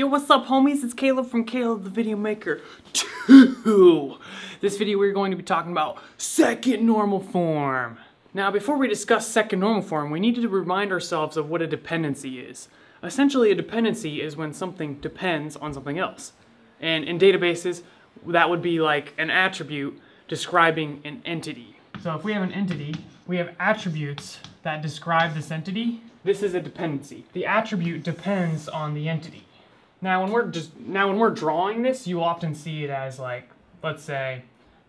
Yo, what's up, homies? It's Caleb from calebthevideomaker2. This video we're going to be talking about second normal form. Now, before we discuss second normal form, we need to remind ourselves of what a dependency is. Essentially, a dependency is when something depends on something else. And in databases, that would be like an attribute describing an entity. So if we have an entity, we have attributes that describe this entity. This is a dependency. The attribute depends on the entity. Now when we're drawing this, you'll often see it as, like, let's say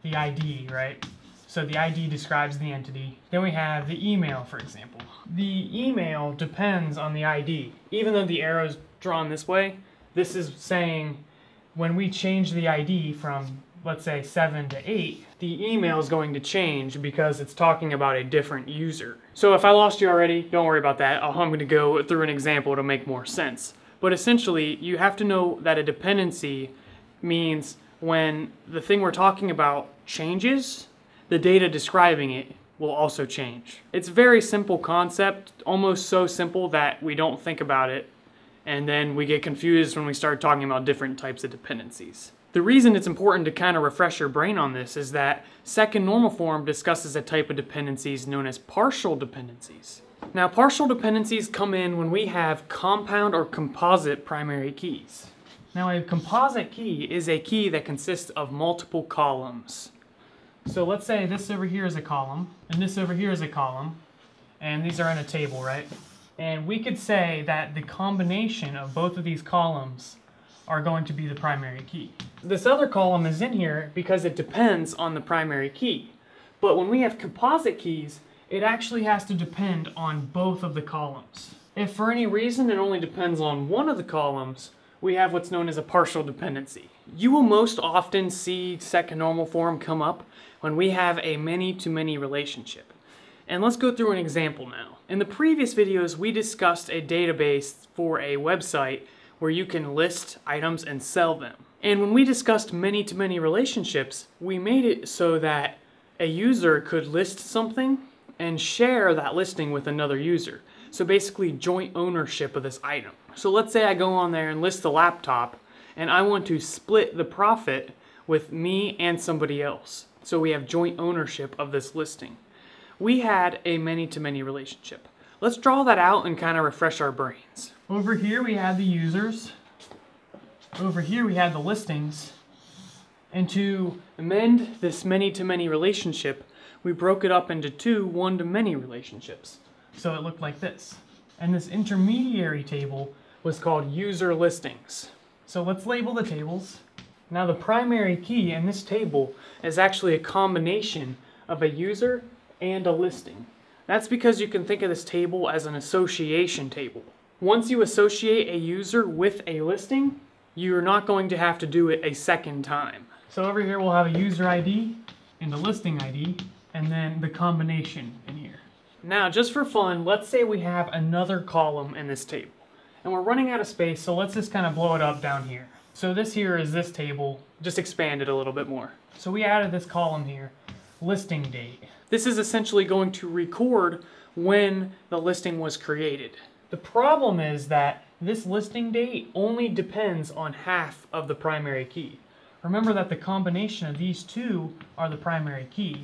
the ID, right? So the ID describes the entity. Then we have the email, for example. The email depends on the ID. Even though the arrow's drawn this way, this is saying when we change the ID from, let's say, 7 to 8, the email is going to change because it's talking about a different user. So if I lost you already, don't worry about that. I'm going to go through an example to make more sense. But essentially, you have to know that a dependency means when the thing we're talking about changes, the data describing it will also change. It's a very simple concept, almost so simple that we don't think about it, and then we get confused when we start talking about different types of dependencies. The reason it's important to kind of refresh your brain on this is that second normal form discusses a type of dependencies known as partial dependencies. Now, partial dependencies come in when we have compound or composite primary keys. Now, a composite key is a key that consists of multiple columns. So let's say this over here is a column, and this over here is a column, and these are in a table, right? And we could say that the combination of both of these columns are going to be the primary key. This other column is in here because it depends on the primary key. But when we have composite keys, it actually has to depend on both of the columns. If for any reason it only depends on one of the columns, we have what's known as a partial dependency. You will most often see second normal form come up when we have a many-to-many relationship. And let's go through an example now. In the previous videos, we discussed a database for a website where you can list items and sell them. And when we discussed many-to-many relationships, we made it so that a user could list something and share that listing with another user. So basically joint ownership of this item. So let's say I go on there and list the laptop, and I want to split the profit with me and somebody else. So we have joint ownership of this listing. We had a many-to-many relationship. Let's draw that out and kind of refresh our brains. Over here we had the users. Over here we had the listings. And to amend this many-to-many relationship, we broke it up into two one-to-many relationships. So it looked like this. And this intermediary table was called user listings. So let's label the tables. Now the primary key in this table is actually a combination of a user and a listing. That's because you can think of this table as an association table. Once you associate a user with a listing, you're not going to have to do it a second time. So over here we'll have a user ID and a listing ID, and then the combination in here. Now, just for fun, let's say we have another column in this table, and we're running out of space, so let's just kind of blow it up down here. So this here is this table, just expand it a little bit more. So we added this column here, listing date. This is essentially going to record when the listing was created. The problem is that this listing date only depends on half of the primary key. Remember that the combination of these two are the primary key,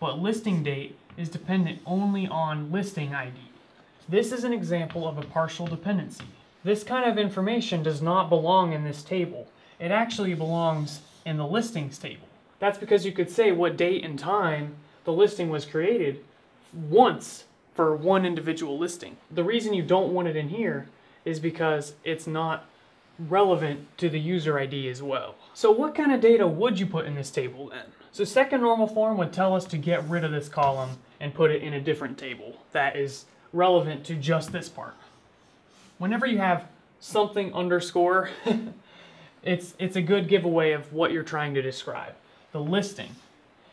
but listing date is dependent only on listing ID. This is an example of a partial dependency. This kind of information does not belong in this table. It actually belongs in the listings table. That's because you could say what date and time the listing was created once for one individual listing. The reason you don't want it in here is because it's not relevant to the user ID as well. So what kind of data would you put in this table then? So second normal form would tell us to get rid of this column and put it in a different table that is relevant to just this part. Whenever you have something underscore, it's a good giveaway of what you're trying to describe. The listing.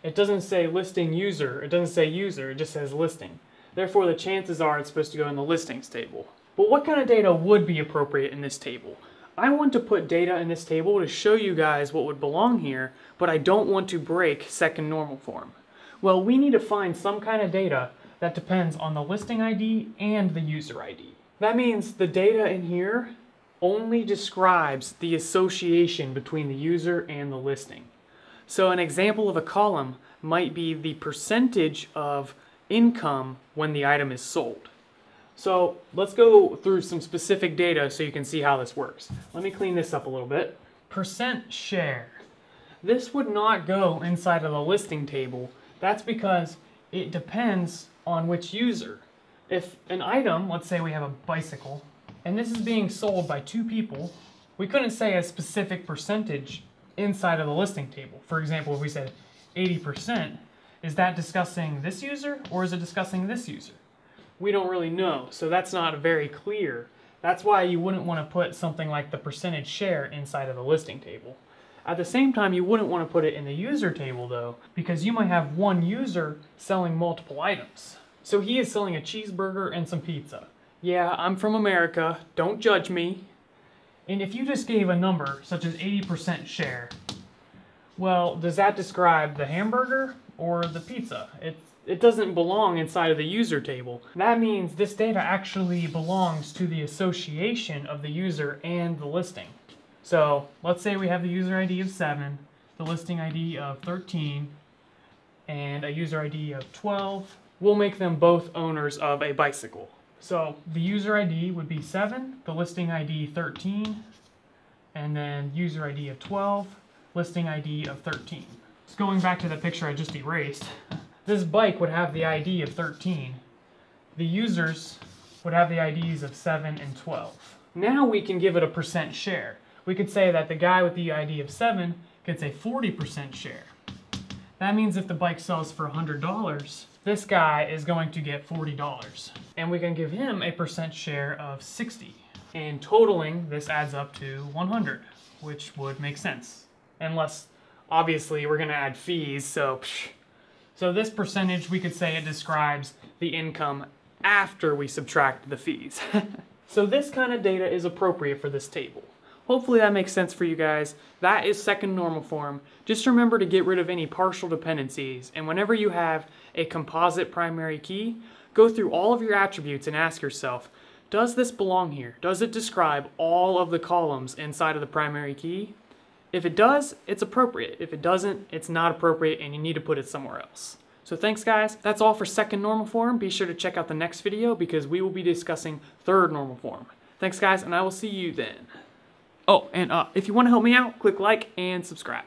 It doesn't say listing user, it doesn't say user, it just says listing. Therefore, the chances are it's supposed to go in the listings table. But what kind of data would be appropriate in this table? I want to put data in this table to show you guys what would belong here, but I don't want to break second normal form. Well, we need to find some kind of data that depends on the listing ID and the user ID. That means the data in here only describes the association between the user and the listing. So an example of a column might be the percentage of income when the item is sold. So let's go through some specific data so you can see how this works. Let me clean this up a little bit. Percent share. This would not go inside of the listing table. That's because it depends on which user. If an item, let's say we have a bicycle, and this is being sold by two people, we couldn't say a specific percentage inside of the listing table. For example, if we said 80%, is that discussing this user or is it discussing this user? We don't really know, so that's not very clear. That's why you wouldn't want to put something like the percentage share inside of the listing table. At the same time, you wouldn't want to put it in the user table though, because you might have one user selling multiple items. So he is selling a cheeseburger and some pizza. Yeah, I'm from America, don't judge me. And if you just gave a number such as 80% share, well, does that describe the hamburger or the pizza? It doesn't belong inside of the user table. That means this data actually belongs to the association of the user and the listing. So let's say we have the user ID of 7, the listing ID of 13, and a user ID of 12. We'll make them both owners of a bicycle. So the user ID would be 7, the listing ID 13, and then user ID of 12, listing ID of 13. So going back to the picture I just erased, this bike would have the ID of 13. The users would have the IDs of 7 and 12. Now we can give it a percent share. We could say that the guy with the ID of 7 gets a 40% share. That means if the bike sells for $100, this guy is going to get $40. And we can give him a percent share of 60. And totaling, this adds up to 100, which would make sense. Unless, obviously, we're going to add fees, so psh. So this percentage, we could say it describes the income after we subtract the fees. So this kind of data is appropriate for this table. Hopefully that makes sense for you guys. That is second normal form. Just remember to get rid of any partial dependencies, and whenever you have a composite primary key, go through all of your attributes and ask yourself, does this belong here? Does it describe all of the columns inside of the primary key? If it does, it's appropriate. If it doesn't, it's not appropriate and you need to put it somewhere else. So thanks guys, that's all for second normal form. Be sure to check out the next video because we will be discussing third normal form. Thanks guys, and I will see you then. Oh, and if you want to help me out, click like and subscribe.